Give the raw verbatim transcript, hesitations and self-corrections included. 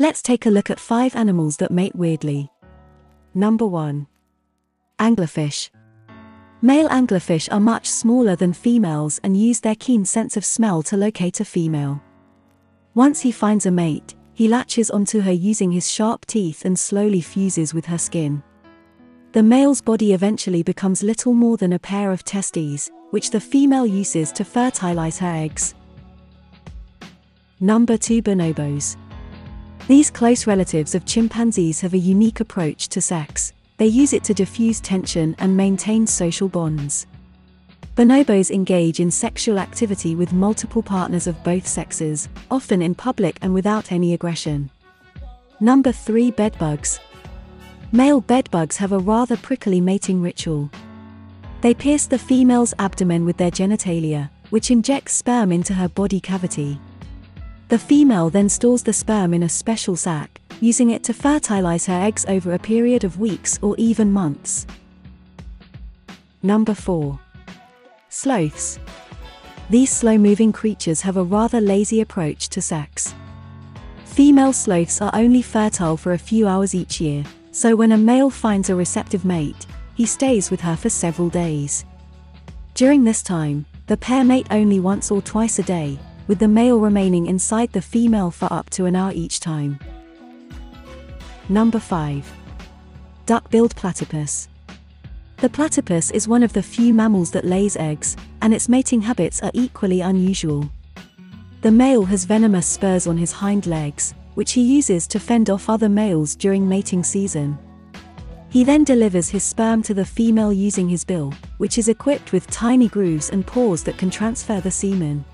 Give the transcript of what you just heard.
Let's take a look at five animals that mate weirdly. Number one. Anglerfish. Male anglerfish are much smaller than females and use their keen sense of smell to locate a female. Once he finds a mate, he latches onto her using his sharp teeth and slowly fuses with her skin. The male's body eventually becomes little more than a pair of testes, which the female uses to fertilize her eggs. Number two. Bonobos. These close relatives of chimpanzees have a unique approach to sex. They use it to diffuse tension and maintain social bonds. Bonobos engage in sexual activity with multiple partners of both sexes, often in public and without any aggression. Number three. Bedbugs. Male bedbugs have a rather prickly mating ritual. They pierce the female's abdomen with their genitalia, which injects sperm into her body cavity. The female then stores the sperm in a special sac, using it to fertilize her eggs over a period of weeks or even months. Number four. Sloths. These slow-moving creatures have a rather lazy approach to sex. Female sloths are only fertile for a few hours each year, so when a male finds a receptive mate, he stays with her for several days. During this time, the pair mate only once or twice a day, with the male remaining inside the female for up to an hour each time. Number five. Duck-billed platypus. The platypus is one of the few mammals that lays eggs, and its mating habits are equally unusual. The male has venomous spurs on his hind legs, which he uses to fend off other males during mating season. He then delivers his sperm to the female using his bill, which is equipped with tiny grooves and pores that can transfer the semen.